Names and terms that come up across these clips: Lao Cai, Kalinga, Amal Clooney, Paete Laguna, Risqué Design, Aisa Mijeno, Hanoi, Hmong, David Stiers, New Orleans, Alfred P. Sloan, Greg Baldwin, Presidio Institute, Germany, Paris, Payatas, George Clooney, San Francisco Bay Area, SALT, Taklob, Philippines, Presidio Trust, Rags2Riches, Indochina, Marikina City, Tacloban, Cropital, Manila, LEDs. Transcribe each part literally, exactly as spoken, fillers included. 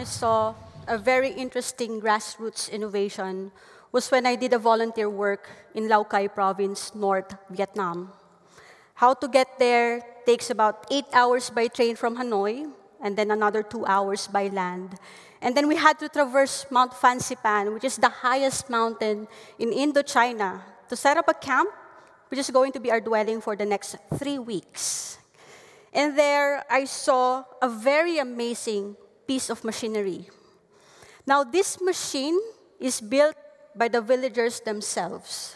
I saw a very interesting grassroots innovation was when I did a volunteer work in Lao Cai province, North Vietnam. How to get there takes about eight hours by train from Hanoi, and then another two hours by land. And then we had to traverse Mount Fansipan, which is the highest mountain in Indochina, to set up a camp, which is going to be our dwelling for the next three weeks. And there, I saw a very amazing piece of machinery. Now, this machine is built by the villagers themselves.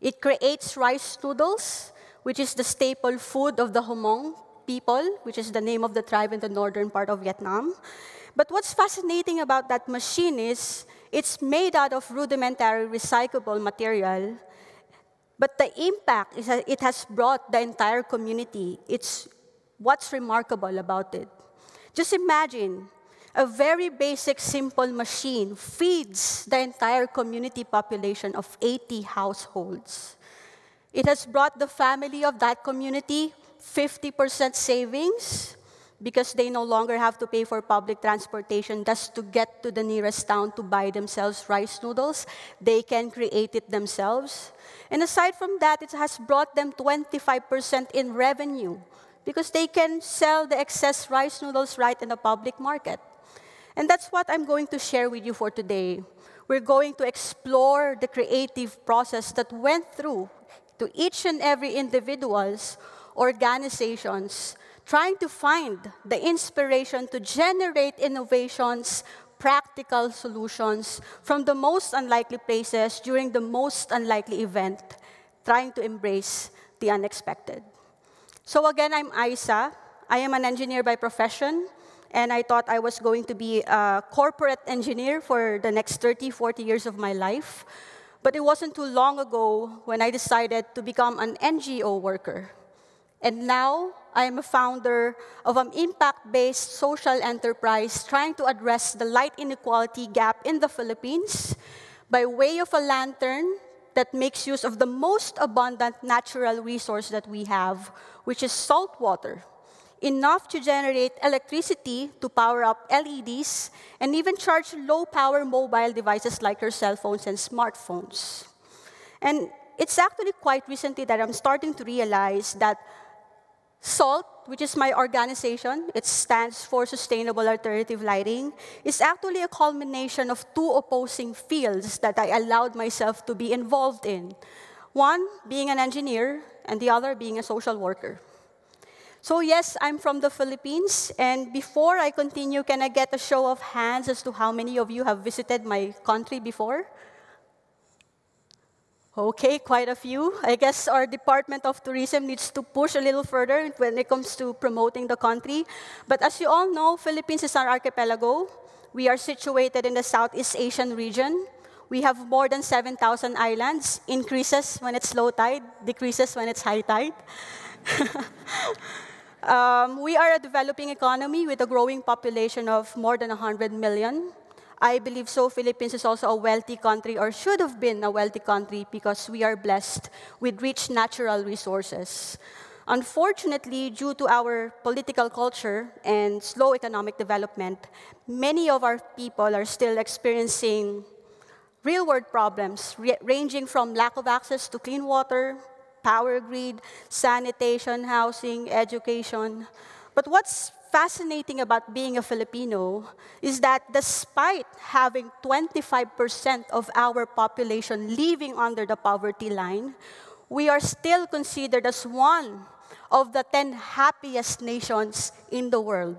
It creates rice noodles, which is the staple food of the Hmong people, which is the name of the tribe in the northern part of Vietnam. But what's fascinating about that machine is it's made out of rudimentary recyclable material, but the impact is that it has brought the entire community. It's what's remarkable about it. Just imagine, a very basic, simple machine feeds the entire community population of eighty households. It has brought the family of that community fifty percent savings, because they no longer have to pay for public transportation just to get to the nearest town to buy themselves rice noodles. They can create it themselves. And aside from that, it has brought them twenty-five percent in revenue, because they can sell the excess rice noodles right in the public market. And that's what I'm going to share with you for today. We're going to explore the creative process that went through to each and every individual's organizations trying to find the inspiration to generate innovations, practical solutions from the most unlikely places during the most unlikely event, trying to embrace the unexpected. So again, I'm Aisa. I am an engineer by profession, and I thought I was going to be a corporate engineer for the next thirty, forty years of my life. But it wasn't too long ago when I decided to become an N G O worker. And now, I am a founder of an impact-based social enterprise trying to address the light inequality gap in the Philippines by way of a lantern that makes use of the most abundant natural resource that we have, which is salt water, enough to generate electricity to power up L E Ds and even charge low-power mobile devices like your cell phones and smartphones. And it's actually quite recently that I'm starting to realize that SALT, which is my organization, it stands for Sustainable Alternative Lighting, is actually a culmination of two opposing fields that I allowed myself to be involved in. One being an engineer, and the other being a social worker. So yes, I'm from the Philippines, and before I continue, can I get a show of hands as to how many of you have visited my country before? Okay, quite a few. I guess our Department of Tourism needs to push a little further when it comes to promoting the country. But as you all know, Philippines is our archipelago. We are situated in the Southeast Asian region. We have more than seven thousand islands. Increases when it's low tide, decreases when it's high tide. um, we are a developing economy with a growing population of more than one hundred million. I believe so, Philippines is also a wealthy country, or should have been a wealthy country, because we are blessed with rich natural resources. Unfortunately, due to our political culture and slow economic development, many of our people are still experiencing real-world problems, ranging from lack of access to clean water, power grid, sanitation, housing, education. But what's fascinating about being a Filipino is that despite having twenty-five percent of our population living under the poverty line, we are still considered as one of the ten happiest nations in the world.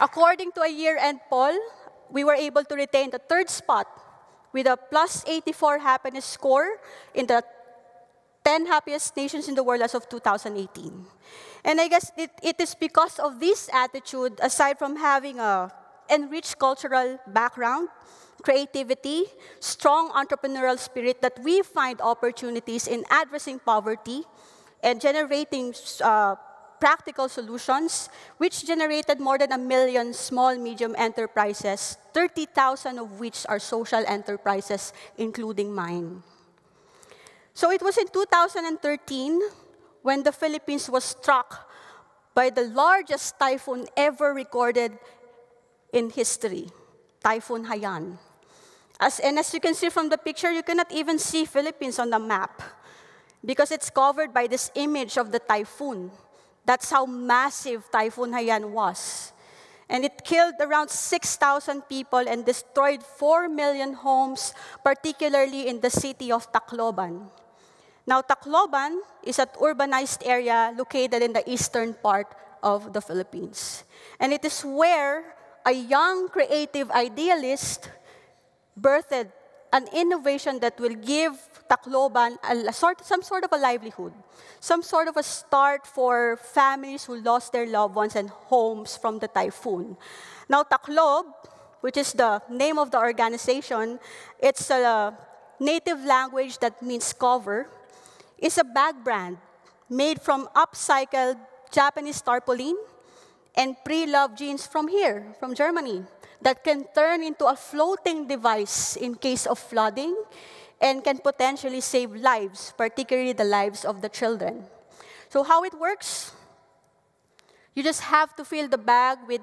According to a year-end poll, we were able to retain the third spot with a plus eighty-four happiness score in the ten happiest nations in the world as of two thousand eighteen. And I guess it, it is because of this attitude, aside from having an enriched cultural background, creativity, strong entrepreneurial spirit, that we find opportunities in addressing poverty and generating uh, practical solutions, which generated more than a million small, medium enterprises, thirty thousand of which are social enterprises, including mine. So it was in two thousand thirteen when the Philippines was struck by the largest typhoon ever recorded in history, Typhoon Haiyan. As, and as you can see from the picture, you cannot even see Philippines on the map because it's covered by this image of the typhoon. That's how massive Typhoon Haiyan was. And it killed around six thousand people and destroyed four million homes, particularly in the city of Tacloban. Now, Tacloban is an urbanized area located in the eastern part of the Philippines. And it is where a young, creative idealist birthed an innovation that will give Tacloban a sort, some sort of a livelihood, some sort of a start for families who lost their loved ones and homes from the typhoon. Now, Taklob, which is the name of the organization, it's a native language that means cover, is a bag brand made from upcycled Japanese tarpaulin and pre-loved jeans from here, from Germany, that can turn into a floating device in case of flooding, and can potentially save lives, particularly the lives of the children. So how it works? You just have to fill the bag with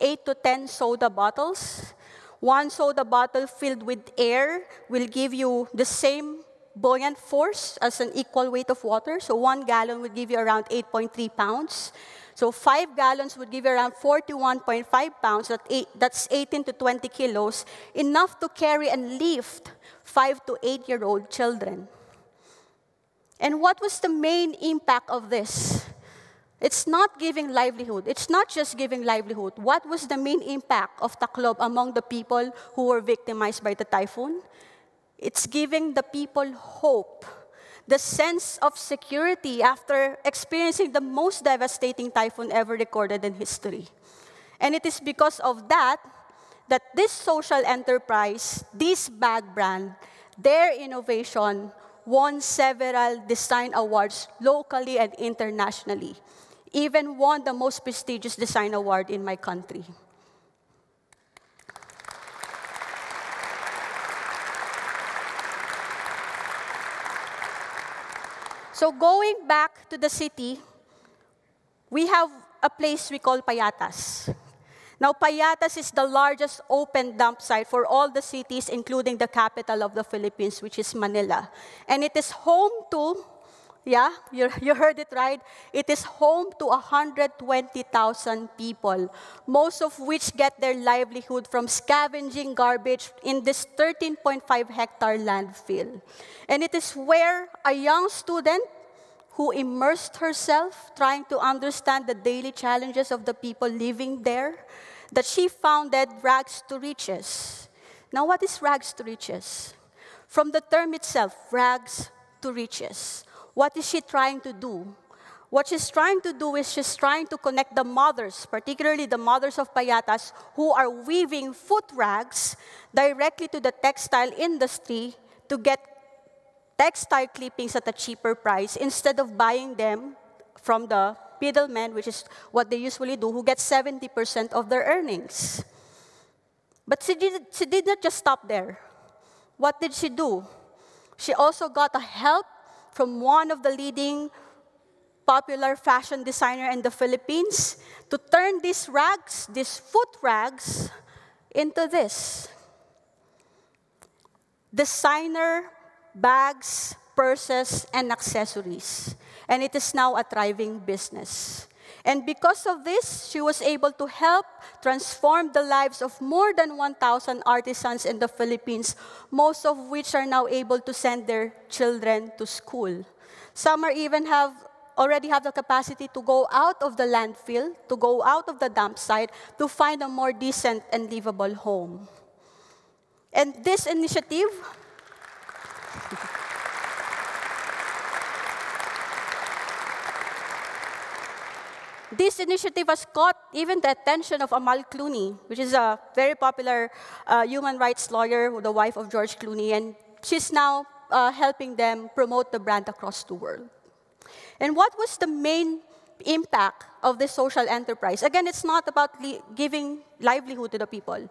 eight to ten soda bottles. One soda bottle filled with air will give you the same buoyant force as an equal weight of water. So one gallon would give you around eight point three pounds. So five gallons would give you around forty-one point five pounds, that's eighteen to twenty kilos, enough to carry and lift five to eight-year-old children. And what was the main impact of this? It's not giving livelihood. It's not just giving livelihood. What was the main impact of Taklob among the people who were victimized by the typhoon? It's giving the people hope, the sense of security after experiencing the most devastating typhoon ever recorded in history. And it is because of that that this social enterprise, this bag brand, their innovation won several design awards locally and internationally, even won the most prestigious design award in my country. So going back to the city, we have a place we call Payatas. Now, Payatas is the largest open dump site for all the cities, including the capital of the Philippines, which is Manila. And it is home to, yeah, you, you heard it right, it is home to one hundred twenty thousand people, most of which get their livelihood from scavenging garbage in this thirteen point five hectare landfill. And it is where a young student who immersed herself trying to understand the daily challenges of the people living there, that she founded Rags to Riches. Now, what is Rags to Riches? From the term itself, Rags to Riches. What is she trying to do? What she's trying to do is she's trying to connect the mothers, particularly the mothers of Payatas, who are weaving foot rags directly to the textile industry to get textile clippings at a cheaper price instead of buying them from the middlemen, which is what they usually do, who get seventy percent of their earnings. But she did, she did not just stop there. What did she do? She also got a help from one of the leading popular fashion designer in the Philippines to turn these rags, these foot rags, into this. Designer bags, purses, and accessories. And it is now a thriving business. And because of this, she was able to help transform the lives of more than one thousand artisans in the Philippines, most of which are now able to send their children to school. Some are even have, already have the capacity to go out of the landfill, to go out of the dump site, to find a more decent and livable home. And this initiative, this initiative has caught even the attention of Amal Clooney, which is a very popular uh, human rights lawyer, the wife of George Clooney, and she's now uh, helping them promote the brand across the world. And what was the main impact of this social enterprise? Again, it's not about li- giving livelihood to the people.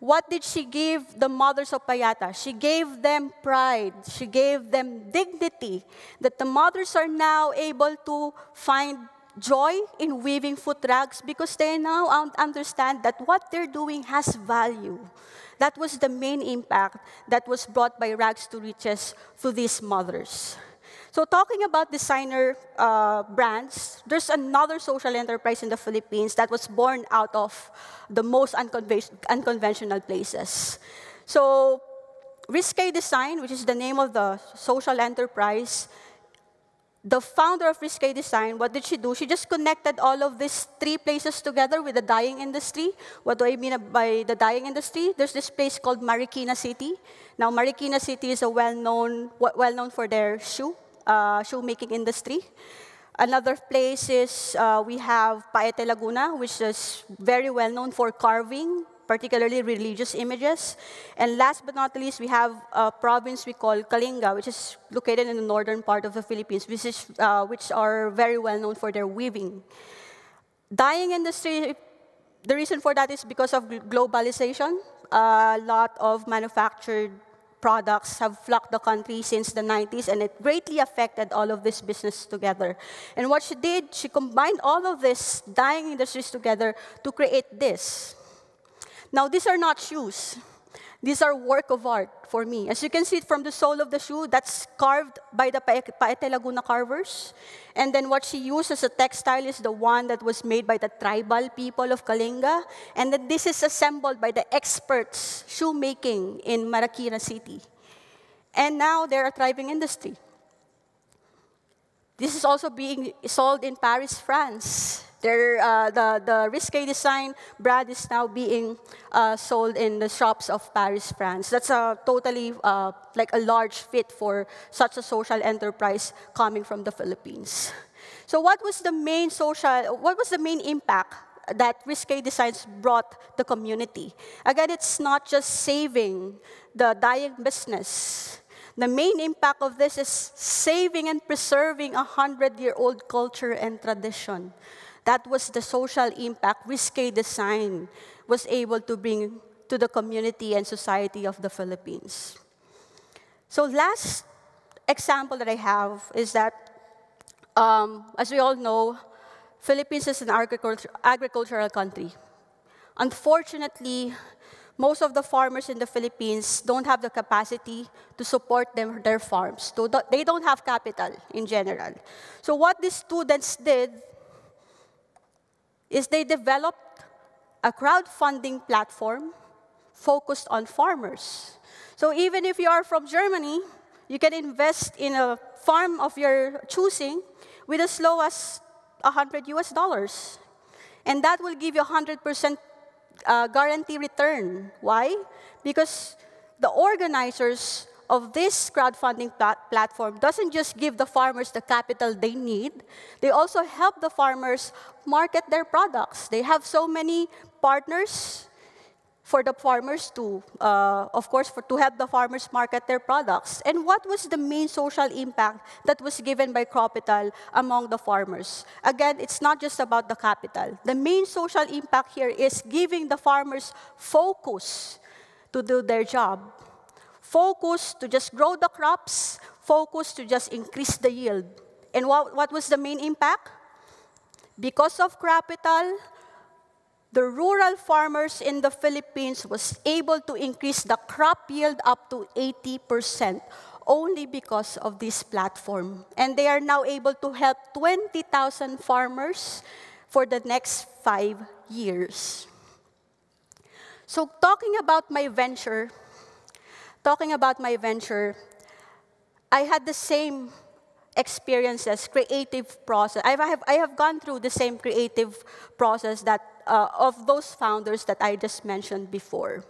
What did she give the mothers of Payatas? She gave them pride. She gave them dignity, that the mothers are now able to find joy in weaving foot rags because they now understand that what they're doing has value. That was the main impact that was brought by Rags to Riches to these mothers. So talking about designer uh, brands, there's another social enterprise in the Philippines that was born out of the most unconven unconventional places. So Risqué Design, which is the name of the social enterprise, the founder of Risqué Design, what did she do? She just connected all of these three places together with the dyeing industry. What do I mean by the dyeing industry? There's this place called Marikina City. Now, Marikina City is a well-known, well-known for their shoe. Uh, shoemaking industry. Another place is uh, we have Paete Laguna, which is very well known for carving, particularly religious images. And last but not least, we have a province we call Kalinga, which is located in the northern part of the Philippines, which, is, uh, which are very well known for their weaving. Dyeing industry, the reason for that is because of globalization. Uh, a lot of manufactured products have flocked the country since the nineties, and it greatly affected all of this business together. And what she did, she combined all of these dyeing industries together to create this. Now, these are not shoes. These are work of art for me. As you can see from the sole of the shoe, that's carved by the Paete Laguna carvers. And then what she used as a textile is the one that was made by the tribal people of Kalinga. And then this is assembled by the experts shoemaking in Marikina City. And now they're a thriving industry. This is also being sold in Paris, France. Their, uh, the, the Risqué Design brand is now being uh, sold in the shops of Paris, France. That's a totally uh, like a large fit for such a social enterprise coming from the Philippines. So what was the main social, what was the main impact that Risqué Designs brought the community? Again, it's not just saving the dying business. The main impact of this is saving and preserving a hundred-year-old culture and tradition. That was the social impact Risqué Design was able to bring to the community and society of the Philippines. So last example that I have is that, um, as we all know, Philippines is an agriculture, agricultural country. Unfortunately, most of the farmers in the Philippines don't have the capacity to support them, their farms. So they don't have capital in general. So what these students did is they developed a crowdfunding platform focused on farmers. So even if you are from Germany, you can invest in a farm of your choosing with as low as one hundred U S dollars. And that will give you one hundred percent uh, guarantee return. Why? Because the organizers of this crowdfunding plat platform doesn't just give the farmers the capital they need, they also help the farmers market their products. They have so many partners for the farmers to, uh, of course, for, to help the farmers market their products. And what was the main social impact that was given by Cropital among the farmers? Again, it's not just about the capital. The main social impact here is giving the farmers focus to do their job. Focus to just grow the crops, focus to just increase the yield. And what, what was the main impact? Because of Cropital, the rural farmers in the Philippines was able to increase the crop yield up to eighty percent only because of this platform. And they are now able to help twenty thousand farmers for the next five years. So talking about my venture, Talking about my venture, I had the same experiences, creative process. I've, I, have, I have gone through the same creative process that, uh, of those founders that I just mentioned before.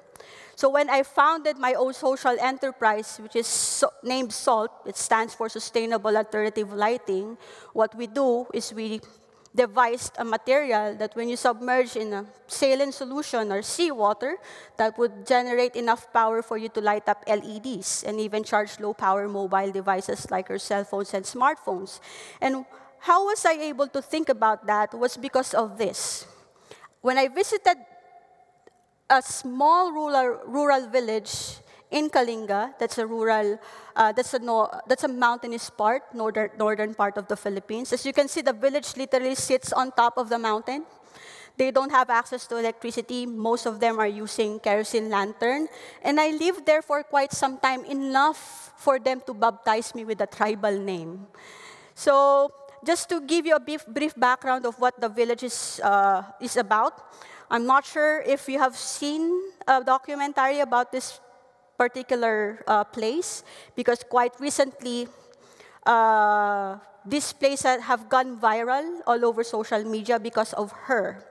So when I founded my own social enterprise, which is so, named SALT, it stands for Sustainable Alternative Lighting, what we do is we devised a material that when you submerge in a saline solution or seawater, that would generate enough power for you to light up L E Ds and even charge low-power mobile devices like your cell phones and smartphones. And how was I able to think about that was because of this. When I visited a small rural, rural village in Kalinga. That's a rural, uh, that's, a no, that's a mountainous part, northern, northern part of the Philippines. As you can see, the village literally sits on top of the mountain. They don't have access to electricity. Most of them are using kerosene lantern. And I lived there for quite some time, enough for them to baptize me with a tribal name. So just to give you a brief, brief background of what the village is, uh, is about, I'm not sure if you have seen a documentary about this particular uh, place, because quite recently, uh, these places have gone viral all over social media because of her.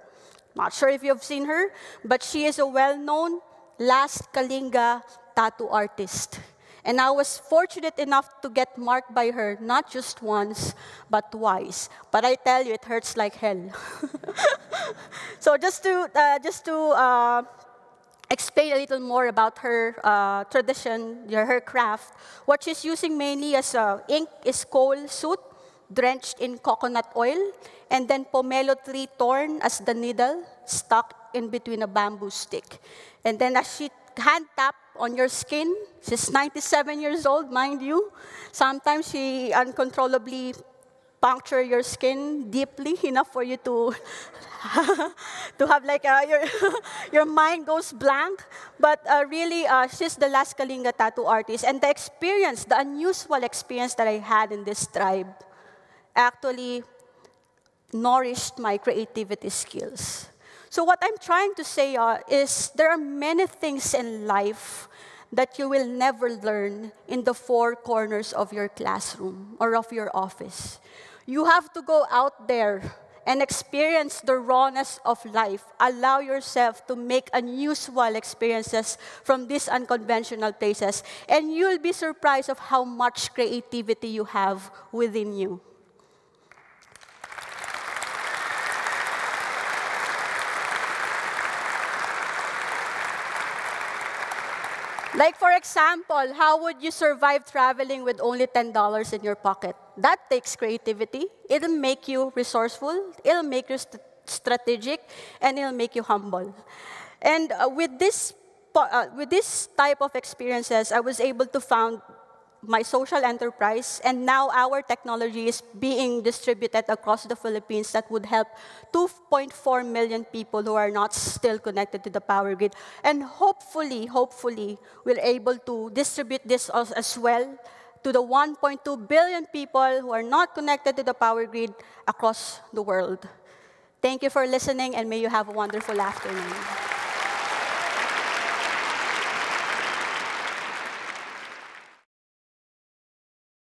Not sure if you've seen her, but she is a well-known last Kalinga tattoo artist. And I was fortunate enough to get marked by her, not just once, but twice. But I tell you, it hurts like hell. So just to, uh, just to uh, explain a little more about her uh, tradition, her craft, what she's using mainly as uh, ink is coal soot, drenched in coconut oil, and then pomelo tree torn as the needle, stuck in between a bamboo stick. And then as she hand tap on your skin, she's ninety-seven years old, mind you. Sometimes she uncontrollably puncture your skin deeply enough for you to, to have like a, your, your mind goes blank. But uh, really, uh, she's the last Kalinga tattoo artist. And the experience, the unusual experience that I had in this tribe actually nourished my creativity skills. So what I'm trying to say uh, is there are many things in life that you will never learn in the four corners of your classroom or of your office. You have to go out there and experience the rawness of life. Allow yourself to make unusual experiences from these unconventional places, and you'll be surprised of how much creativity you have within you. Like, for example, how would you survive traveling with only ten dollars in your pocket? That takes creativity. It'll make you resourceful, it'll make you st strategic, and it'll make you humble. And uh, with, this, uh, with this type of experiences, I was able to found my social enterprise, and now our technology is being distributed across the Philippines that would help two point four million people who are not still connected to the power grid. And hopefully, hopefully, we're able to distribute this as well to the one point two billion people who are not connected to the power grid across the world. Thank you for listening, and may you have a wonderful afternoon.